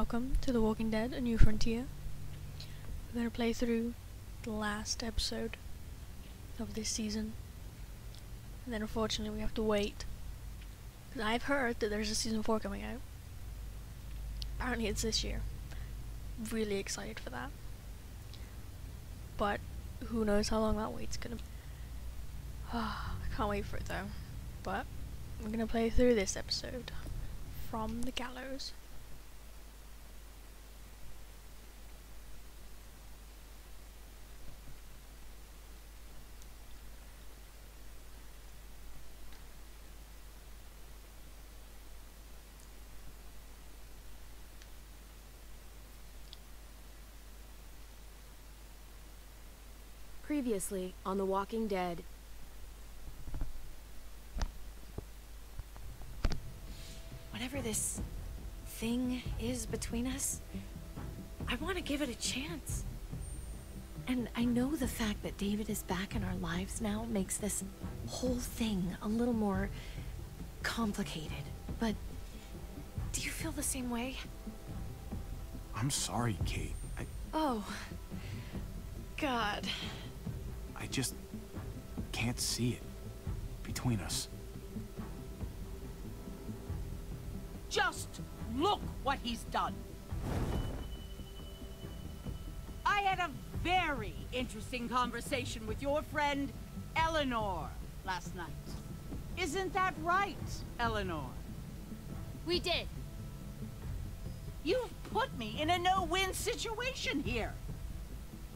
Welcome to The Walking Dead, A New Frontier. We're going to play through the last episode of this season. And then unfortunately we have to wait, because I've heard that there's a season 4 coming out. Apparently it's this year. Really excited for that. But who knows how long that wait's gonna be. Oh, I can't wait for it though. But we're going to play through this episode from the gallows. Previously on The Walking Dead. Whatever this thing is between us, I want to give it a chance. And I know the fact that David is back in our lives now makes this whole thing a little more complicated, but do you feel the same way? I'm sorry, Kate. Oh, God. I just can't see it between us. Just look what he's done. I had a very interesting conversation with your friend Eleanor last night. Isn't that right, Eleanor? We did. You've put me in a no-win situation here.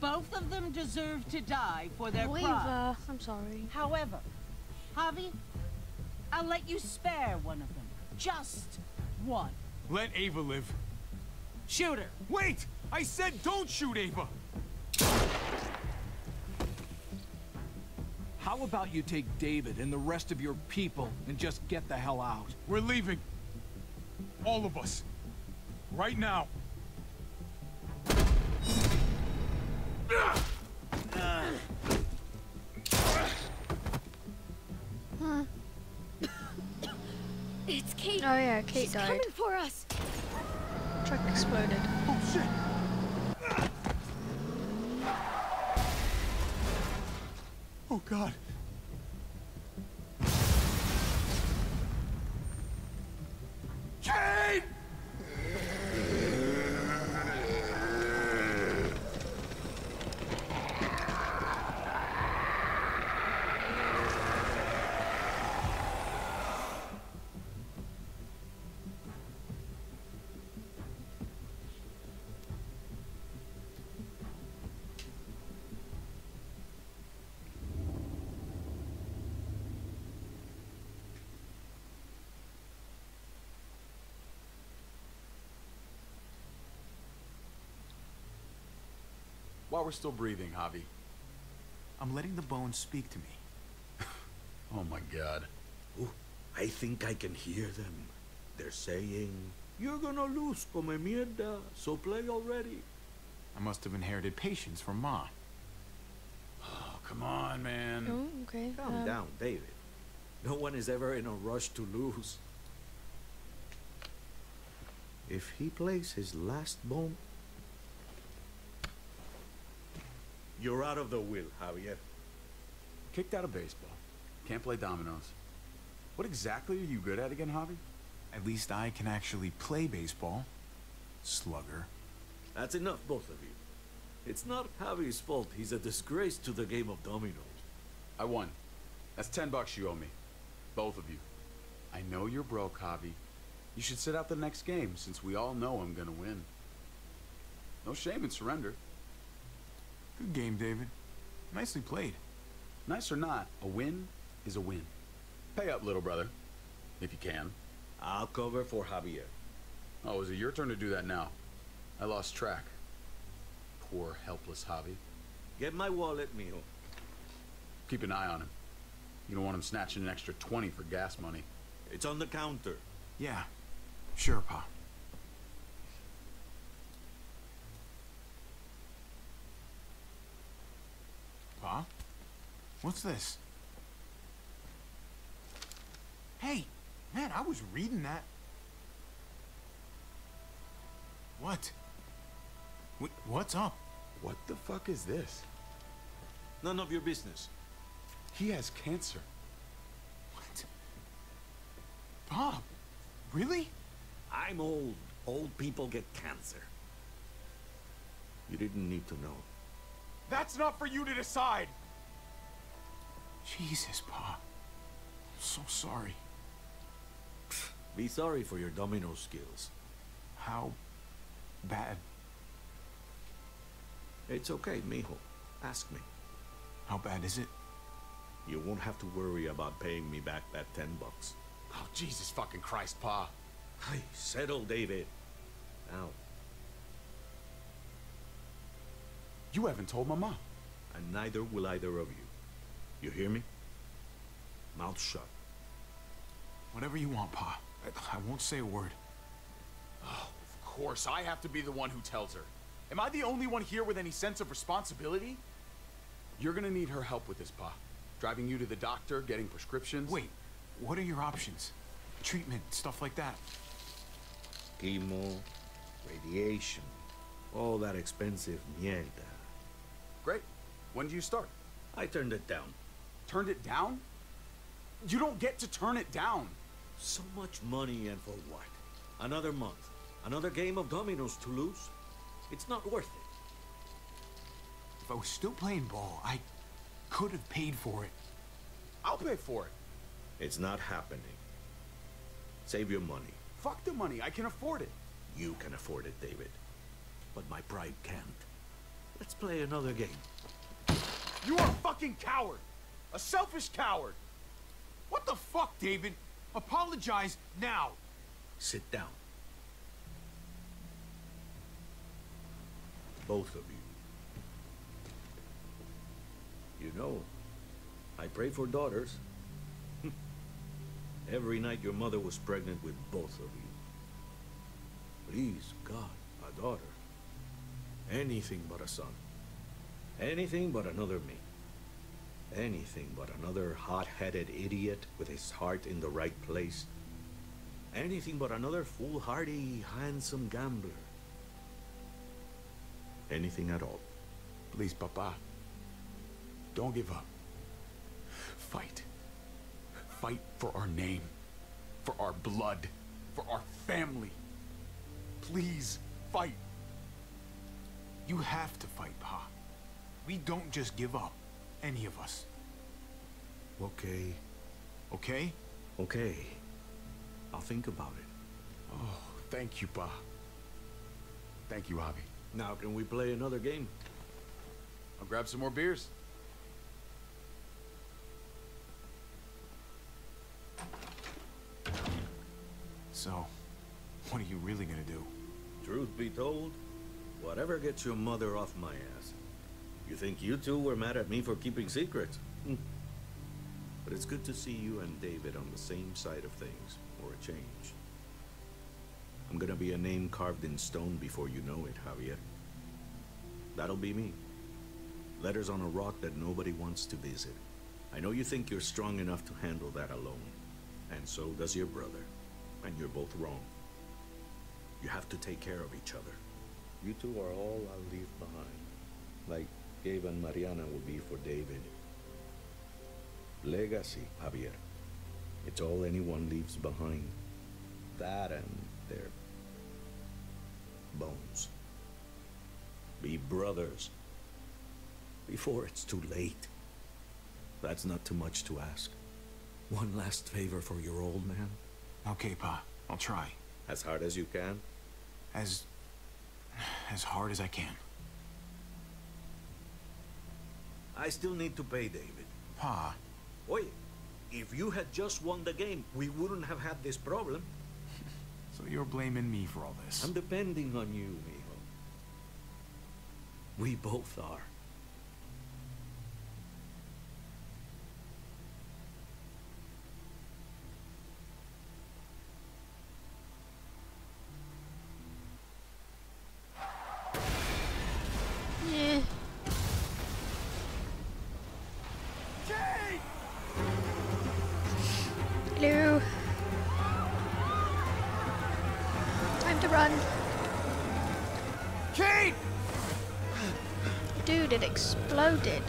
Both of them deserve to die for their crimes. I'm sorry. However, Hobby, I'll let you spare one of them. Just one. Let Ava live. Shoot her. Wait! I said don't shoot Ava! How about you take David and the rest of your people and just get the hell out? We're leaving. All of us. Right now. It's Kate. Oh yeah, Kate She's died. Coming for us. Truck exploded. Oh shit! Oh God. Kate! While we're still breathing, Javi, I'm letting the bones speak to me. Oh my God. Ooh, I think I can hear them. They're saying, "You're gonna lose, come mierda, so play already." I must have inherited patience from Ma. Oh, come on, man. Oh, okay. Calm down, David. No one is ever in a rush to lose. If he plays his last bone, you're out of the will, Javier. Kicked out of baseball. Can't play dominoes. What exactly are you good at again, Javi? At least I can actually play baseball. Slugger. That's enough, both of you. It's not Javi's fault. He's a disgrace to the game of dominoes. I won. That's $10 you owe me. Both of you. I know you're broke, Javi. You should sit out the next game, since we all know I'm gonna win. No shame in surrender. Good game, David. Nicely played. Nice or not, a win is a win. Pay up, little brother, if you can. I'll cover for Javier. Oh, is it your turn to do that now? I lost track. Poor, helpless Javi. Get my wallet, mijo. Keep an eye on him. You don't want him snatching an extra 20 for gas money. It's on the counter. Yeah, sure, Pa. Pa? What's this? Hey, man, I was reading that. What? What's up? What the fuck is this? None of your business. He has cancer. What? Bob, really? I'm old. Old people get cancer. You didn't need to know. That's not for you to decide! Jesus, Pa. I'm so sorry. Be sorry for your domino skills. How bad? It's okay, mijo. Ask me. How bad is it? You won't have to worry about paying me back that $10. Oh, Jesus fucking Christ, Pa. Hey, settle, David. Now. You haven't told Mama. And neither will either of you. You hear me? Mouth shut. Whatever you want, Pa. I won't say a word. Oh, of course. I have to be the one who tells her. Am I the only one here with any sense of responsibility? You're gonna need her help with this, Pa. Driving you to the doctor, getting prescriptions. Wait, what are your options? Treatment, stuff like that. Chemo, radiation, all that expensive mierda. Great. When do you start? I turned it down. Turned it down? You don't get to turn it down. So much money and for what? Another month. Another game of dominoes to lose. It's not worth it. If I was still playing ball, I could have paid for it. I'll pay for it. It's not happening. Save your money. Fuck the money. I can afford it. You can afford it, David. But my pride can't. Let's play another game. You are a fucking coward! A selfish coward! What the fuck, David? Apologize now! Sit down. Both of you. You know, I pray for daughters. Every night your mother was pregnant with both of you. Please, God, a daughter. Anything but a son. Anything but another me. Anything but another hot-headed idiot with his heart in the right place. Anything but another foolhardy, handsome gambler. Anything at all. Please, Papa. Don't give up. Fight. Fight for our name. For our blood. For our family. Please, fight. You have to fight, Pa. We don't just give up. Any of us. Okay. Okay? Okay. I'll think about it. Oh, thank you, Pa. Thank you, Javi. Now, can we play another game? I'll grab some more beers. So, what are you really gonna do? Truth be told, whatever gets your mother off my ass. You think you two were mad at me for keeping secrets? But it's good to see you and David on the same side of things, for a change. I'm gonna be a name carved in stone before you know it, Javier. That'll be me. Letters on a rock that nobody wants to visit. I know you think you're strong enough to handle that alone. And so does your brother. And you're both wrong. You have to take care of each other. You two are all I'll leave behind. Like Ava and Mariana will be for David. Legacy, Javier. It's all anyone leaves behind. That and their bones. Be brothers. Before it's too late. That's not too much to ask. One last favor for your old man. Okay, Pa. I'll try. As hard as you can? As hard as I can. I still need to pay David. Pa. Oye, if you had just won the game, we wouldn't have had this problem. So you're blaming me for all this? I'm depending on you, mijo. We both are. Dude, it exploded.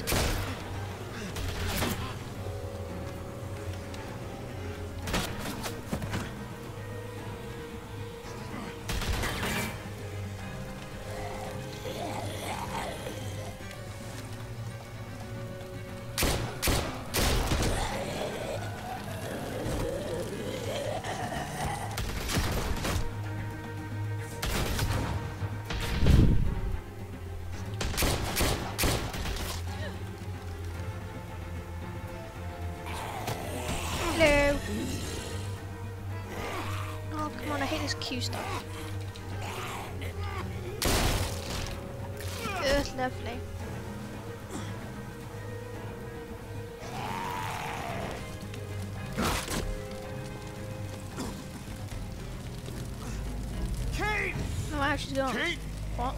Kate! What?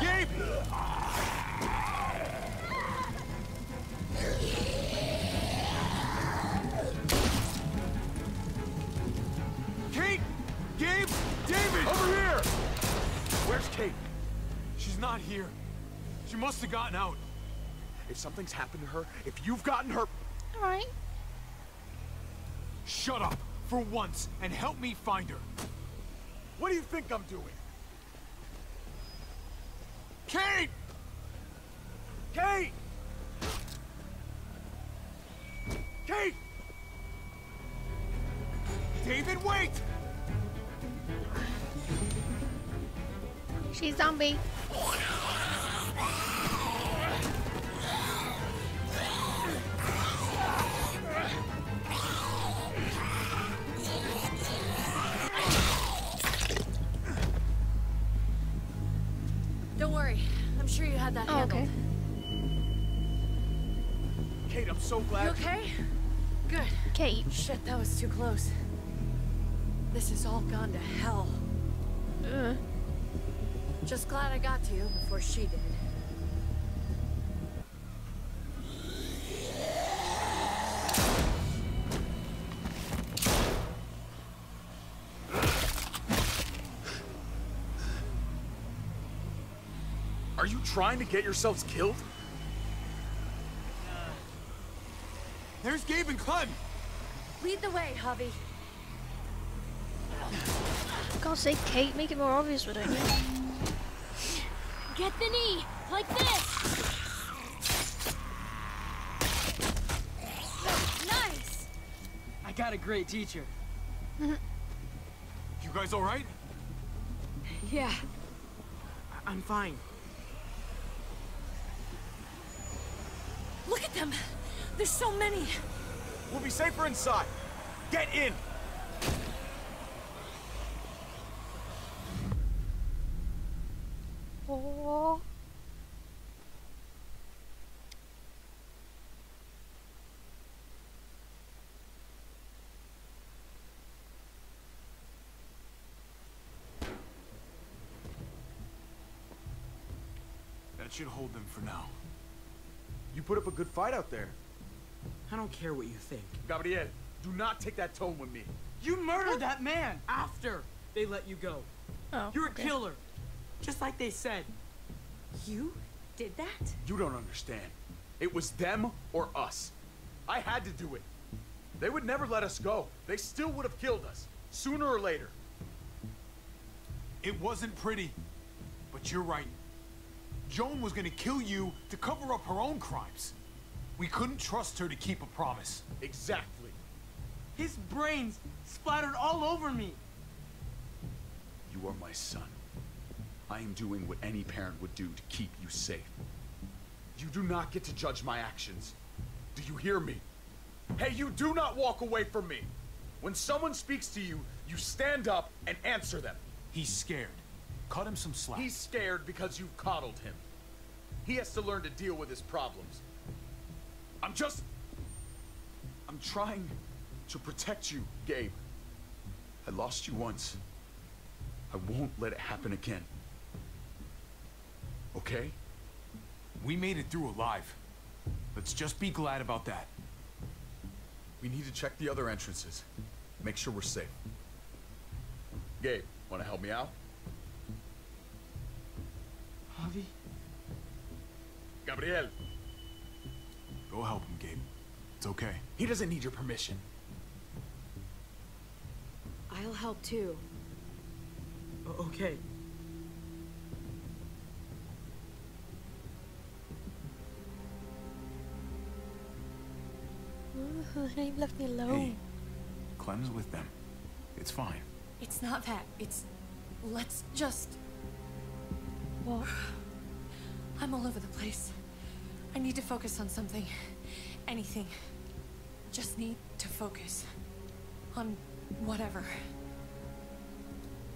Gabe! Kate! Gabe! David! Over here! Where's Kate? She's not here. She must have gotten out. If something's happened to her, if you've gotten her... All right. Shut up for once and help me find her. What do you think I'm doing? Kate! Kate! Kate! David, wait! She's zombie. Shit, that was too close. This has all gone to hell. Just glad I got to you before she did. Are you trying to get yourselves killed? There's Gabe and Clem. Lead the way, Hobby. Can't say Kate, make it more obvious, would I? Get the knee, like this. Nice. I got a great teacher. You guys all right? Yeah. I'm fine. Look at them. There's so many. We'll be safer inside. Get in! Oh. That should hold them for now. You put up a good fight out there. I don't care what you think. Gabriel, do not take that tone with me. You murdered that man after they let you go. Oh, you're a killer, just like they said. You did that? You don't understand. It was them or us. I had to do it. They would never let us go. They still would have killed us, sooner or later. It wasn't pretty, but you're right. Joan was gonna kill you to cover up her own crimes. We couldn't trust her to keep a promise. Exactly. His brains splattered all over me. You are my son. I am doing what any parent would do to keep you safe. You do not get to judge my actions. Do you hear me? Hey, you do not walk away from me. When someone speaks to you, you stand up and answer them. He's scared. Cut him some slack. He's scared because you've coddled him. He has to learn to deal with his problems. I'm trying to protect you, Gabe. I lost you once. I won't let it happen again. Okay? We made it through alive. Let's just be glad about that. We need to check the other entrances. Make sure we're safe. Gabe, wanna help me out? Hobby? Gabriel! Go help him, Gabe. It's okay. He doesn't need your permission. I'll help too. Okay. He left me alone. Hey, Clem's with them. It's fine. It's not that. It's... Let's just... What? I'm all over the place. I need to focus on something. Anything. Just need to focus. On whatever.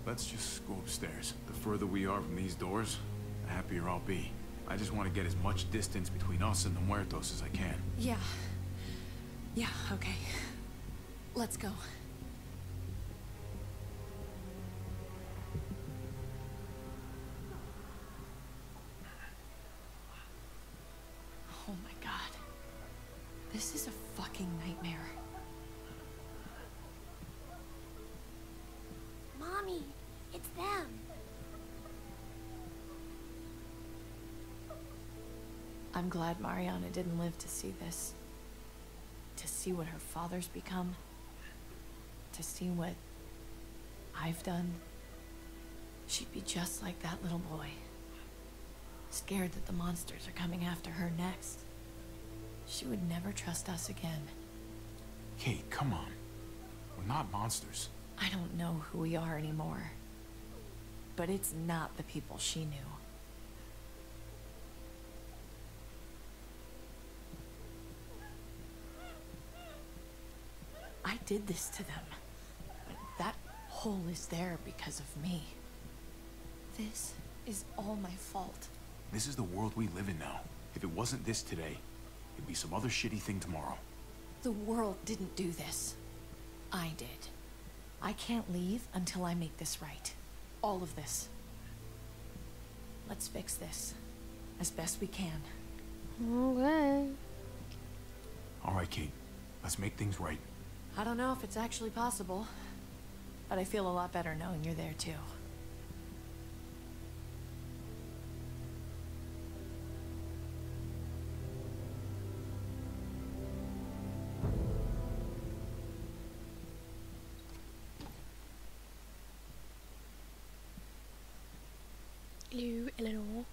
Let's just go upstairs. The further we are from these doors, the happier I'll be. I just want to get as much distance between us and the Muertos as I can. Yeah. Yeah, okay. Let's go. Oh my God. This is a fucking nightmare. Mommy, it's them. I'm glad Mariana didn't live to see this. To see what her father's become, to see what I've done, she'd be just like that little boy. Scared that the monsters are coming after her next. She would never trust us again. Kate, come on. We're not monsters. I don't know who we are anymore. But it's not the people she knew. I did this to them, but that hole is there because of me. This is all my fault. This is the world we live in now. If it wasn't this today, it'd be some other shitty thing tomorrow. The world didn't do this. I did. I can't leave until I make this right. All of this. Let's fix this as best we can. Okay. All right, Kate. Let's make things right. I don't know if it's actually possible, but I feel a lot better knowing you're there too. Hello, Eleanor.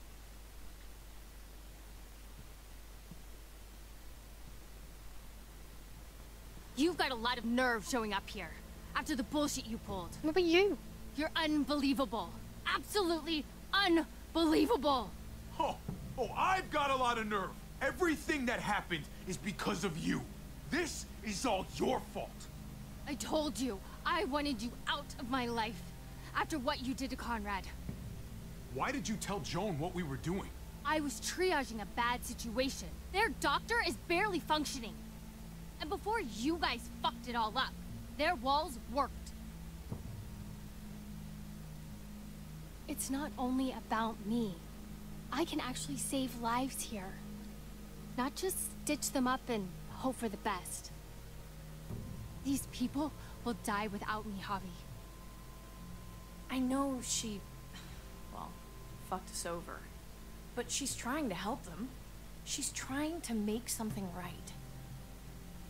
You've got a lot of nerve showing up here, after the bullshit you pulled. What about you? You're unbelievable. Absolutely unbelievable. Oh, I've got a lot of nerve. Everything that happened is because of you. This is all your fault. I told you, I wanted you out of my life, after what you did to Conrad. Why did you tell Joan what we were doing? I was triaging a bad situation. Their doctor is barely functioning. And before you guys fucked it all up, their walls worked. It's not only about me. I can actually save lives here. Not just stitch them up and hope for the best. These people will die without me, Javi. I know she... well, fucked us over. But she's trying to help them. She's trying to make something right.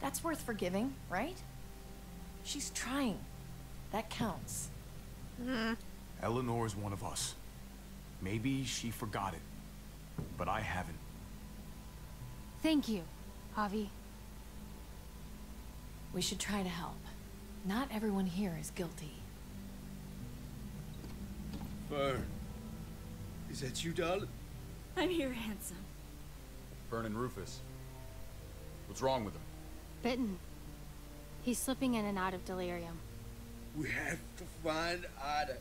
That's worth forgiving, right? She's trying. That counts. Eleanor is one of us. Maybe she forgot it, but I haven't. Thank you, Javi. We should try to help. Not everyone here is guilty. Fern. Is that you, darling? I'm here, handsome. Fern and Rufus. What's wrong with them? Bitten. He's slipping in and out of delirium. We have to find Ada.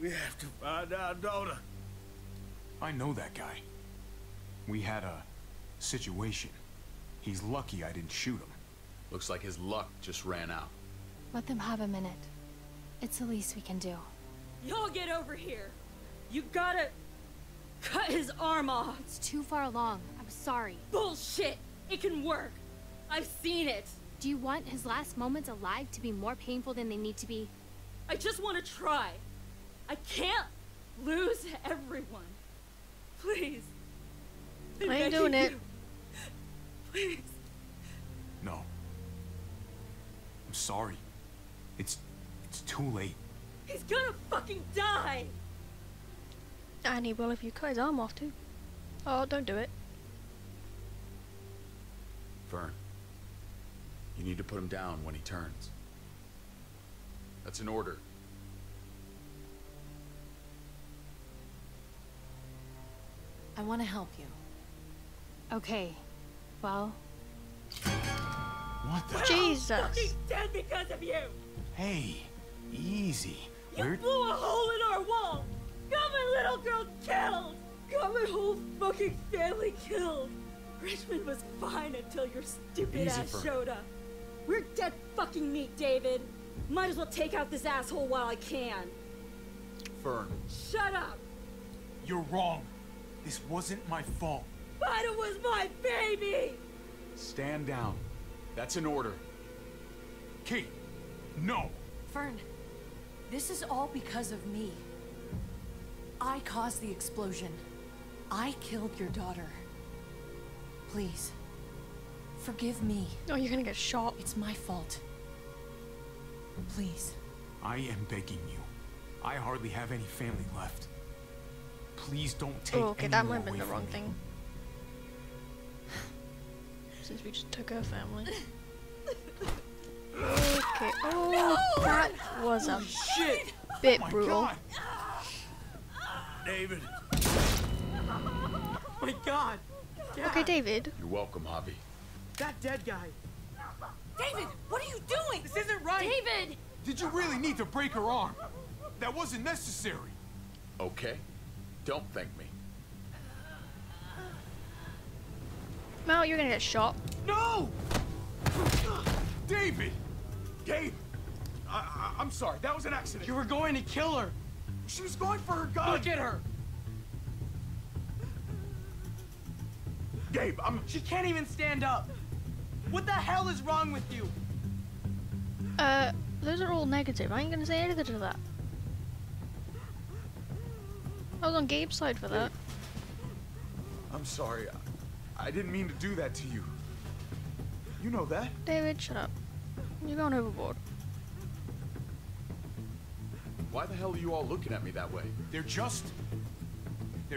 We have to find our daughter. I know that guy. We had a situation. He's lucky I didn't shoot him. Looks like his luck just ran out. Let them have a minute. It's the least we can do. Y'all get over here. You gotta cut his arm off. It's too far along. I'm sorry. Bullshit. It can work. I've seen it! Do you want his last moments alive to be more painful than they need to be? I just want to try. I can't lose everyone. Please. I ain't doing it. Please. No. I'm sorry. It's too late. He's gonna fucking die. Annie, well, if you cut his arm off too. Oh, don't do it. Fern, you need to put him down when he turns. That's an order. I want to help you. Okay, well... What the... Jesus! I'm fucking dead because of you! Hey, easy. You blew a hole in our wall! Got my little girl killed! Got my whole fucking family killed! Richmond was fine until your stupid ass showed up. We're dead fucking meat, David. Might as well take out this asshole while I can. Fern. Shut up! You're wrong. This wasn't my fault. But it was my baby! Stand down. That's an order. Kate, no! Fern, this is all because of me. I caused the explosion. I killed your daughter. Please, forgive me. No, you're gonna get shot. It's my fault. Please. I am begging you. I hardly have any family left. Please don't take any that might have been the wrong thing. Since we just took our family. Okay. Oh, no! That was a shit. Bit brutal. God. David. Oh my God. God. Okay, David. You're welcome, Hobby. That dead guy. David, what are you doing? This isn't right. David. Did you really need to break her arm? That wasn't necessary. Okay. Don't thank me. Mal, you're gonna get shot. No! David! Gabe! I'm sorry, that was an accident. You were going to kill her. She was going for her gun. Look at her! Gabe, She can't even stand up. What the hell is wrong with you? Those are all negative. I ain't gonna say anything to that. I was on Gabe's side for that. I'm sorry. I didn't mean to do that to you. You know that. David, shut up. You're going overboard. Why the hell are you all looking at me that way? They're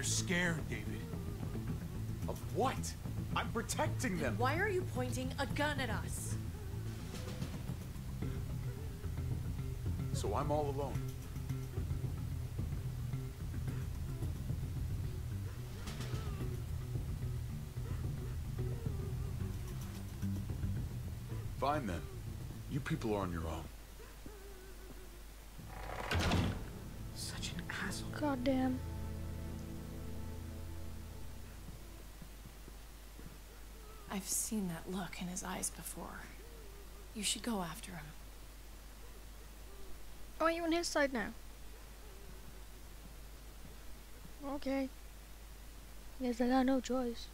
scared, David. Of what? I'm protecting them. Then why are you pointing a gun at us? So I'm all alone. Fine then. You people are on your own. Such an asshole. Goddamn. I've seen that look in his eyes before. You should go after him. Oh, you're on his side now. Okay. Guess I got no choice.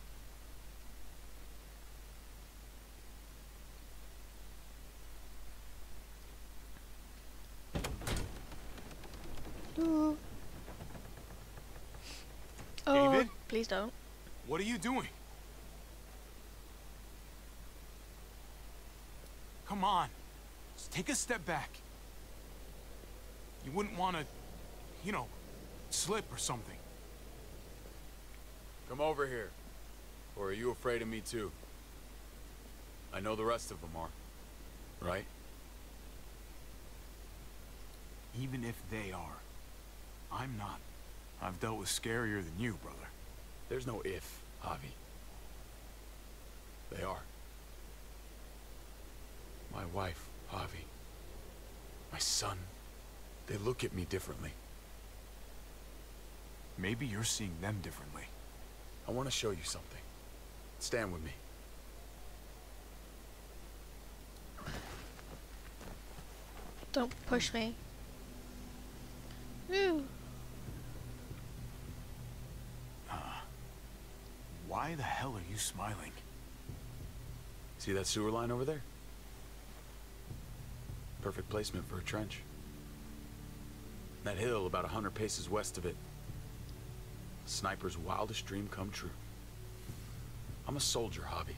Oh, David? Please don't. What are you doing? Come on. Just take a step back. You wouldn't want to, you know, slip or something. Come over here. Or are you afraid of me too? I know the rest of them are. Right? Even if they are. I'm not. I've dealt with scarier than you, brother. There's no if, Javi. They are. My wife, Javi. My son. They look at me differently. Maybe you're seeing them differently. I want to show you something. Stand with me. Don't push me. Ew. Why the hell are you smiling? See that sewer line over there? Perfect placement for a trench. That hill about 100 paces west of it Sniper's wildest dream come true. I'm a soldier, Hobby.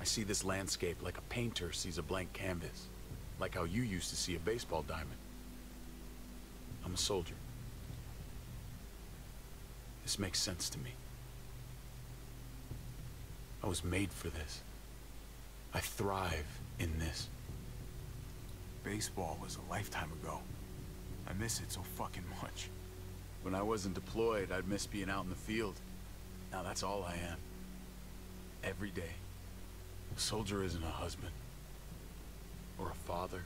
I see this landscape like a painter sees a blank canvas, like how you used to see a baseball diamond. I'm a soldier. This makes sense to me. I was made for this. I thrive in this. Baseball was a lifetime ago. I miss it so fucking much. When I wasn't deployed, I'd miss being out in the field. Now that's all I am. Every day. A soldier isn't a husband. Or a father.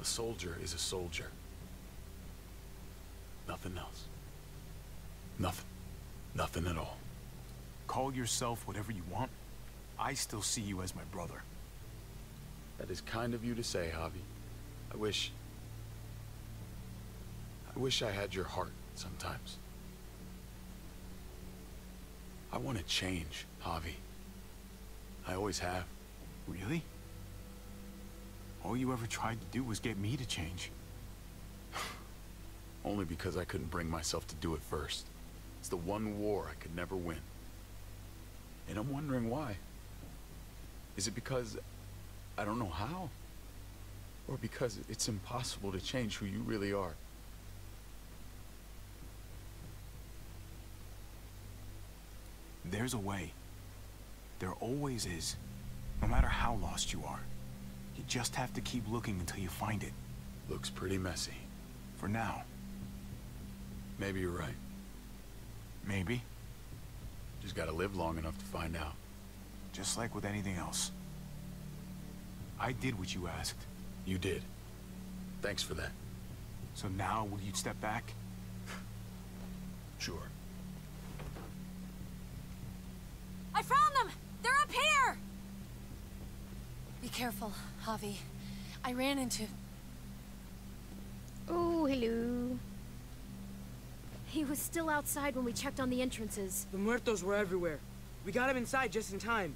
A soldier is a soldier. Nothing else. Nothing. Nothing at all. Call yourself whatever you want. I still see you as my brother. That is kind of you to say, Javi. I wish I had your heart sometimes. I want to change, Javi. I always have. Really? All you ever tried to do was get me to change. Only because I couldn't bring myself to do it first. It's the one war I could never win. And I'm wondering why. Is it because I don't know how? Or because it's impossible to change who you really are? There's a way. There always is. No matter how lost you are. You just have to keep looking until you find it. Looks pretty messy. For now. Maybe you're right. Maybe. Just gotta live long enough to find out. Just like with anything else. I did what you asked. You did. Thanks for that. So now, will you step back? Sure. I found them! They're up here! Be careful, Javi. I ran into... Oh, hello. He was still outside when we checked on the entrances. The muertos were everywhere. We got him inside just in time.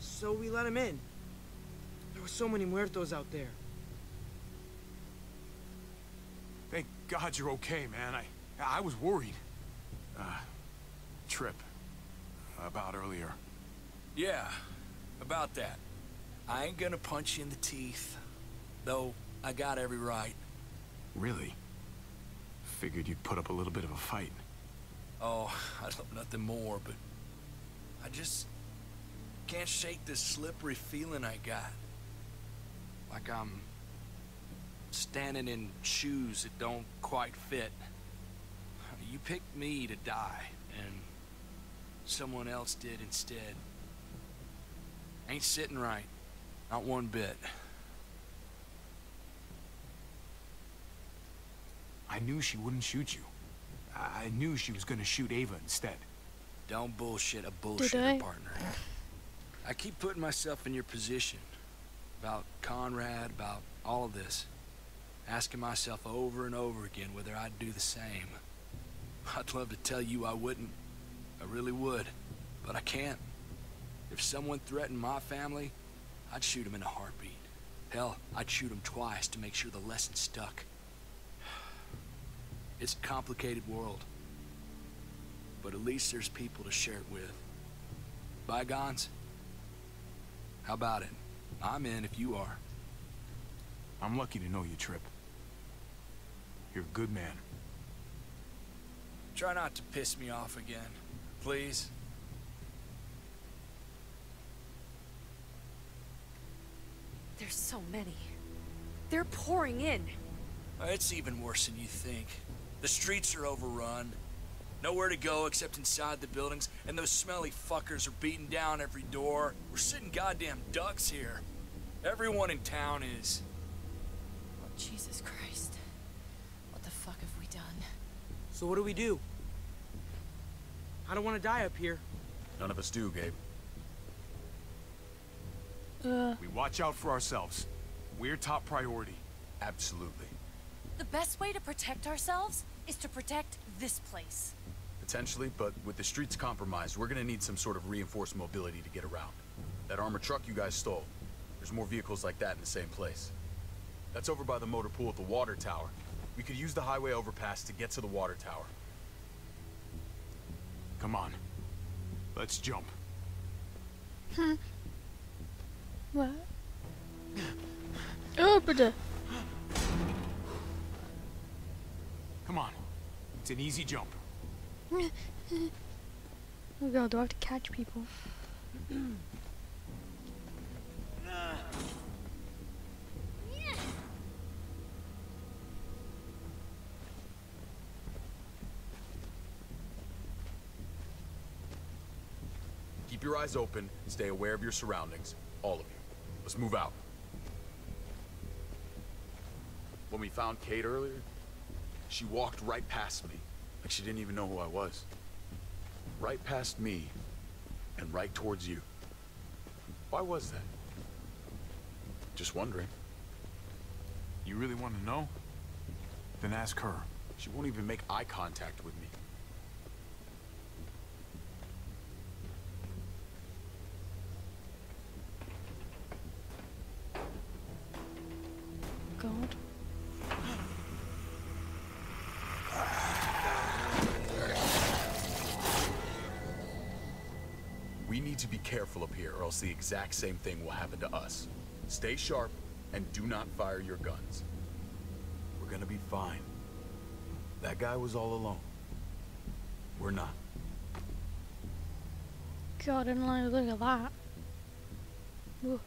So we let him in. There were so many muertos out there. Thank God you're okay, man. I was worried. Tripp. About earlier. Yeah, about that. I ain't gonna punch you in the teeth. Though, I got every right. Really? Figured you'd put up a little bit of a fight. Oh, I love nothing more, but I just can't shake this slippery feeling I got. Like I'm standing in shoes that don't quite fit. You picked me to die, and someone else did instead. Ain't sitting right. Not one bit. I knew she wouldn't shoot you. I knew she was gonna shoot Ava instead. Don't bullshit a bullshitter, partner. I keep putting myself in your position. About Conrad, about all of this. Asking myself over and over again whether I'd do the same. I'd love to tell you I wouldn't. I really would. But I can't. If someone threatened my family, I'd shoot him in a heartbeat. Hell, I'd shoot him twice to make sure the lesson stuck. It's a complicated world, but at least there's people to share it with. Bygones? How about it? I'm in if you are. I'm lucky to know you, Tripp. You're a good man. Try not to piss me off again, please. There's so many. They're pouring in. It's even worse than you think. The streets are overrun. Nowhere to go except inside the buildings, and those smelly fuckers are beating down every door. We're sitting goddamn ducks here. Everyone in town is. Oh, Jesus Christ. What the fuck have we done? So what do we do? I don't want to die up here. None of us do, Gabe. We watch out for ourselves. We're top priority. Absolutely. The best way to protect ourselves is to protect this place. Potentially, but with the streets compromised, we're gonna need some sort of reinforced mobility to get around. That armored truck you guys stole. There's more vehicles like that in the same place. That's over by the motor pool at the water tower. We could use the highway overpass to get to the water tower. Come on. Let's jump. What? Oh, bitte. Come on. It's an easy jump. Oh god, do I have to catch people? Keep your eyes open, stay aware of your surroundings, all of you. Let's move out. When we found Kate earlier, she walked right past me, like she didn't even know who I was. Right past me, and right towards you. Why was that? Just wondering. You really want to know? Then ask her. She won't even make eye contact with me. Careful up here, or else the exact same thing will happen to us. Stay sharp and do not fire your guns. We're gonna be fine. That guy was all alone. We're not. God, I didn't like the look of that. Ugh.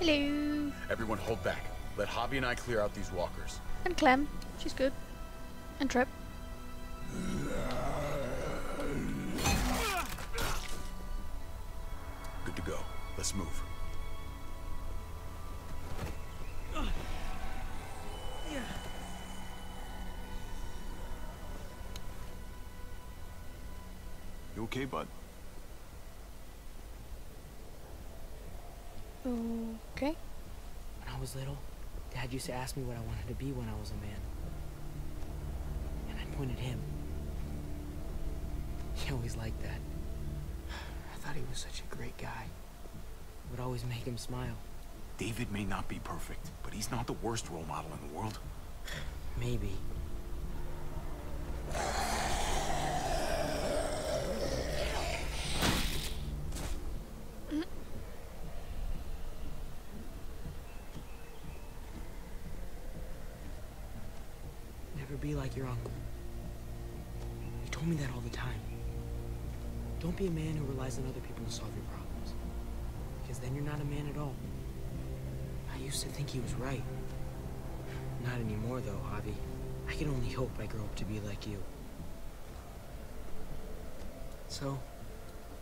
Hello. Everyone, hold back. Let Hobby and I clear out these walkers. And Clem, she's good. And Tripp. Good to go. Let's move. You okay, bud? Okay. When I was little, Dad used to ask me what I wanted to be when I was a man. And I pointed him. He always liked that. I thought he was such a great guy. It would always make him smile. David may not be perfect, but he's not the worst role model in the world. Maybe. Be like your uncle. He told me that all the time. Don't be a man who relies on other people to solve your problems, because then you're not a man at all. I used to think he was right. Not anymore though, Javi. I can only hope I grow up to be like you. So?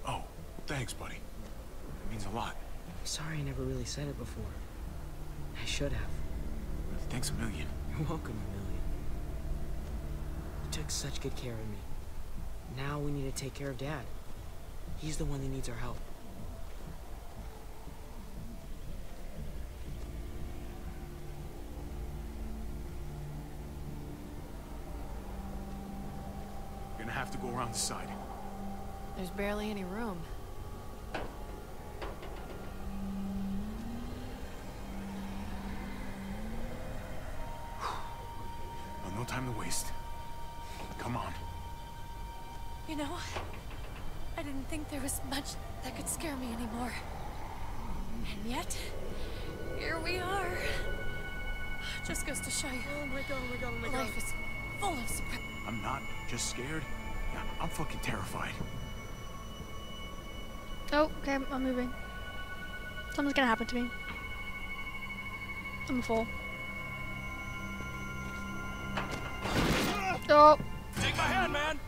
Oh, thanks, buddy. It means a lot. I'm sorry I never really said it before. I should have. Thanks a million. You're welcome, a million. You took such good care of me. Now we need to take care of Dad. He's the one that needs our help. We're gonna have to go around the side. There's barely any room. Well, no time to waste. Come on. You know, I didn't think there was much that could scare me anymore. And yet, here we are. Just goes to show you. Oh my god. Life is full of surprises. I'm not just scared. Yeah, I'm fucking terrified. Oh, okay, I'm moving. Something's gonna happen to me. I'm a fool. Oh. Take my hand, man!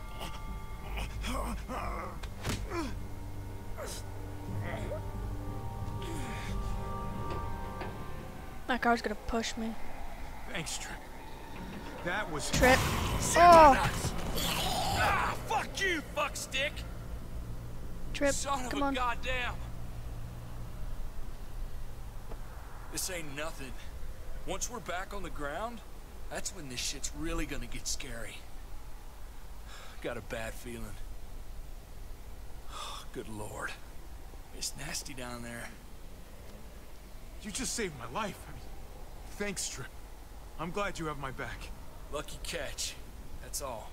That car's gonna push me. Thanks, Tripp. That was Tripp. Oh! Ah, fuck you, fuck stick! Tripp, son of a goddamn! This ain't nothing. Once we're back on the ground, that's when this shit's really gonna get scary. Got a bad feeling. Good lord. It's nasty down there. You just saved my life. I mean, thanks, Tripp. I'm glad you have my back. Lucky catch. That's all.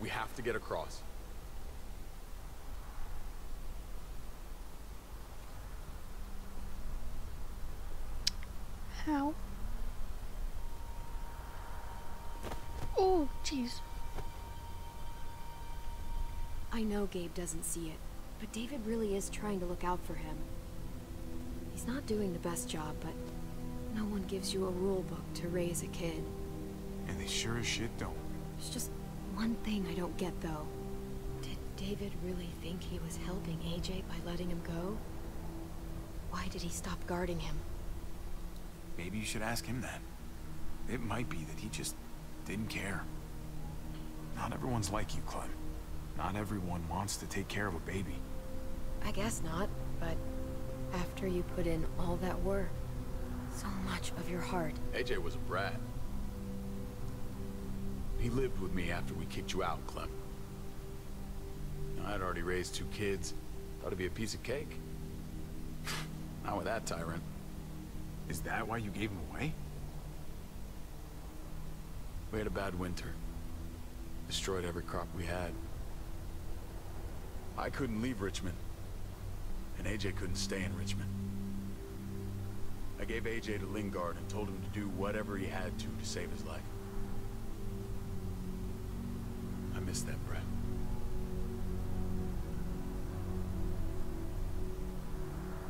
We have to get across. How? Oh, jeez. I know Gabe doesn't see it, but David really is trying to look out for him. He's not doing the best job, but no one gives you a rule book to raise a kid. And they sure as shit don't. It's just one thing I don't get, though. Did David really think he was helping AJ by letting him go? Why did he stop guarding him? Maybe you should ask him that. It might be that he just didn't care. Not everyone's like you, Clem. Not everyone wants to take care of a baby. I guess not, but after you put in all that work, so much of your heart. AJ was a brat. He lived with me after we kicked you out, Clem. I had already raised 2 kids. Thought it'd be a piece of cake. Not with that tyrant. Is that why you gave him away? We had a bad winter. Destroyed every crop we had. I couldn't leave Richmond. And AJ couldn't stay in Richmond. I gave AJ to Lingard and told him to do whatever he had to save his life. I miss that, Brett.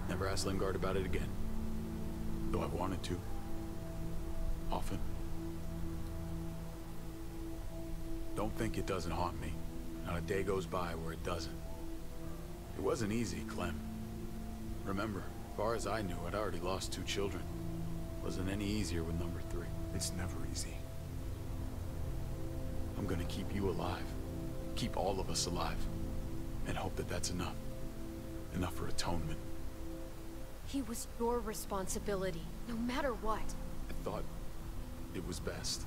Never asked Lingard about it again. Though I wanted to. Often. Don't think it doesn't haunt me. Not a day goes by where it doesn't. It wasn't easy, Clem. Remember, as far as I knew, I'd already lost 2 children. Wasn't any easier with number 3. It's never easy. I'm gonna keep you alive. Keep all of us alive. And hope that that's enough. Enough for atonement. He was your responsibility, no matter what. I thought it was best.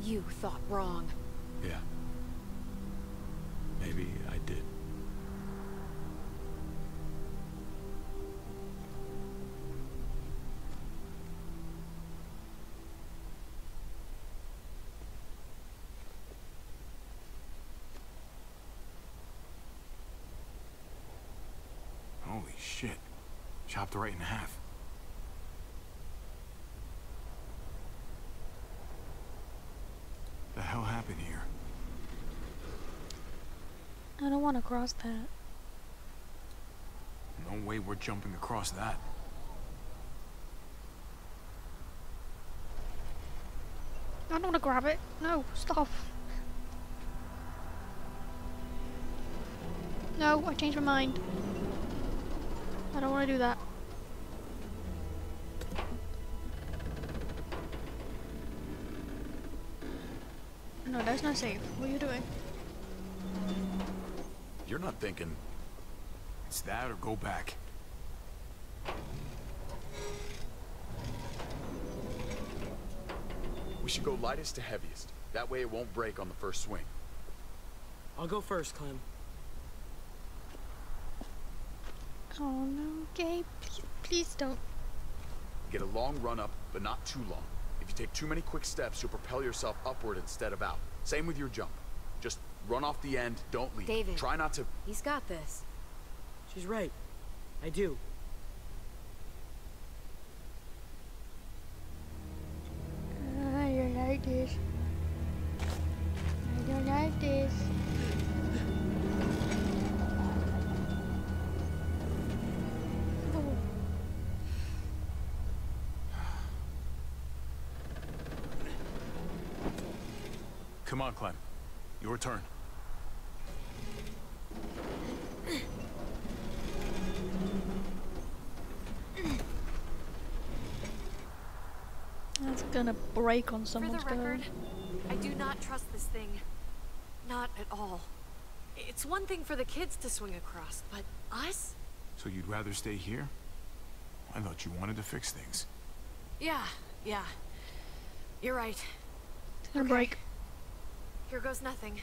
You thought wrong. Yeah. Maybe I did. Holy shit. Chopped right in half. The hell happened here? I don't want to cross that. No way we're jumping across that. I don't want to grab it. No, stop. No, I changed my mind. I don't want to do that. No, that's not safe. What are you doing? You're not thinking. It's that or go back. We should go lightest to heaviest. That way it won't break on the first swing. I'll go first, Clem. Oh no, Gabe. Please don't. Get a long run up, but not too long. If you take too many quick steps, you'll propel yourself upward instead of out. Same with your jump. Just run off the end, don't leave. David. Try not to. He's got this. She's right. I do. I don't like this. I don't like this. Come on, Clem. Your turn. That's gonna break on someone's For the record, I do not trust this thing. Not at all. It's one thing for the kids to swing across, but us? So you'd rather stay here? I thought you wanted to fix things. Yeah. You're right. Okay. Break. Here goes nothing.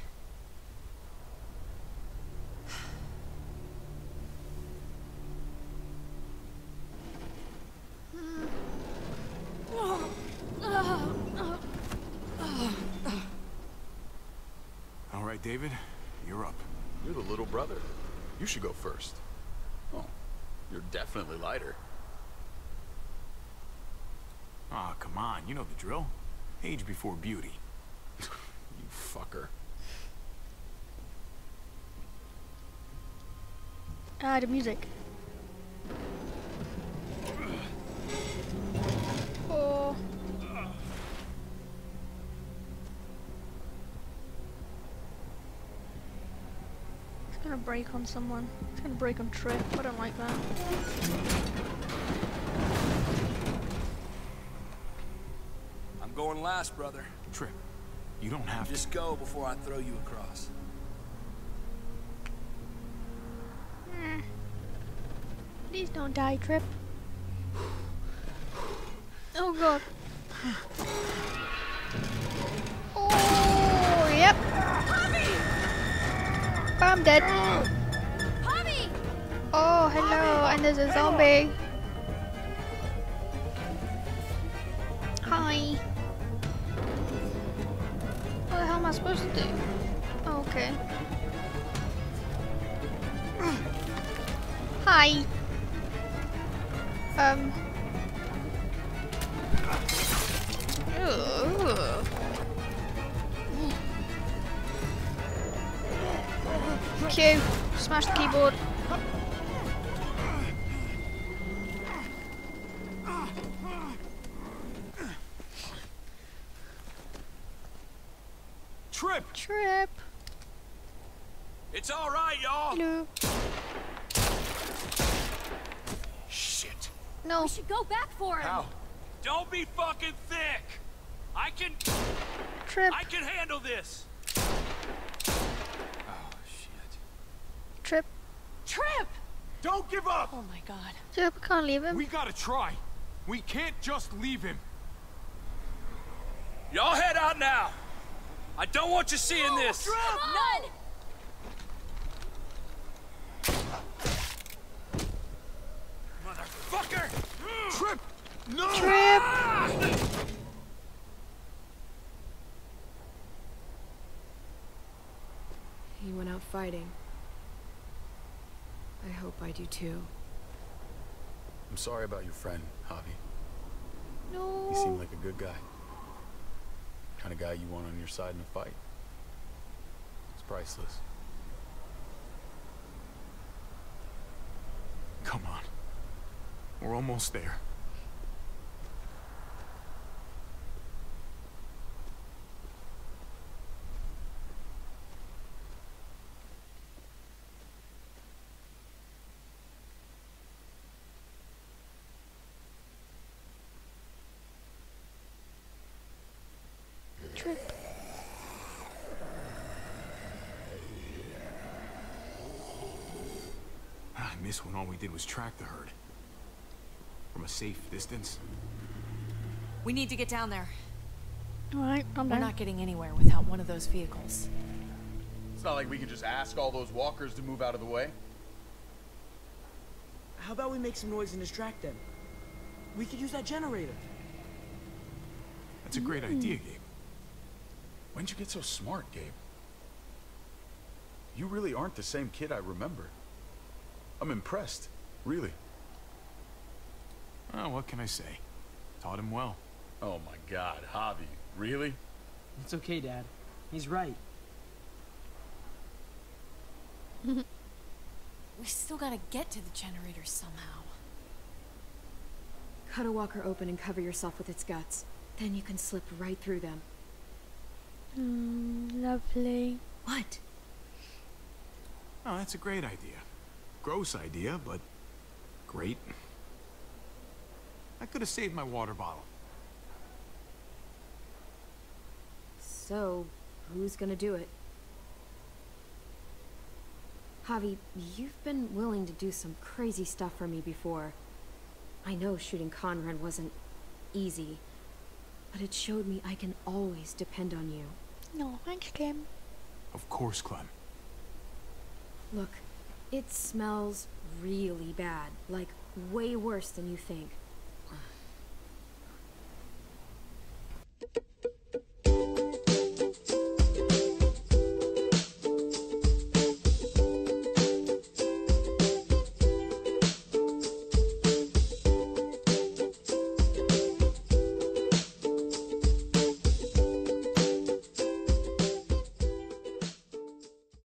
All right, David, you're up. You're the little brother. You should go first. Oh, you're definitely lighter. Aw, come on, you know the drill. Age before beauty. You fucker. Ah, the music. Oh. It's gonna break on someone. It's gonna break on Tripp. I don't like that. Going last, brother. Tripp, you don't have to. Just go before I throw you across. Please don't die, Tripp. Oh god. Oh, yep. Hobby! I'm dead. Hobby! Oh, hello, Hobby! And there's a zombie. Hi. What am I supposed to do? Oh, okay. Hi. Q. Smash the keyboard. Tripp. It's all right, y'all. Hello. Shit. No. We should go back for him. How? Don't be fucking thick. I can. Tripp. I can handle this. Oh shit. Tripp. Tripp. Don't give up. Oh my god. Tripp, we can't leave him. We gotta try. We can't just leave him. Y'all head out now. I don't want you seeing this! Drop. None! Motherfucker! Tripp! No! Tripp! Ah! He went out fighting. I hope I do too. I'm sorry about your friend, Javi. No! He seemed like a good guy. Kind of guy you want on your side in a fight. It's priceless. Come on. We're almost there. Tripp. I miss when all we did was track the herd. From a safe distance. We need to get down there. Alright, I'm down. We're not getting anywhere without one of those vehicles. It's not like we can just ask all those walkers to move out of the way. How about we make some noise and distract them? We could use that generator. That's a great idea, Gabe. When'd you get so smart, Gabe? You really aren't the same kid I remember. I'm impressed, really. Well, what can I say? Taught him well. Oh my god, Javi, really? It's okay, Dad. He's right. We still gotta get to the generator somehow. Cut a walker open and cover yourself with its guts. Then you can slip right through them. Lovely. What? Oh, that's a great idea. Gross idea, but great. I could have saved my water bottle. So, who's gonna do it? Javi, you've been willing to do some crazy stuff for me before. I know shooting Conrad wasn't easy, But it showed me I can always depend on you. No, thanks, Clem. Of course, Clem. Look, it smells really bad, like way worse than you think.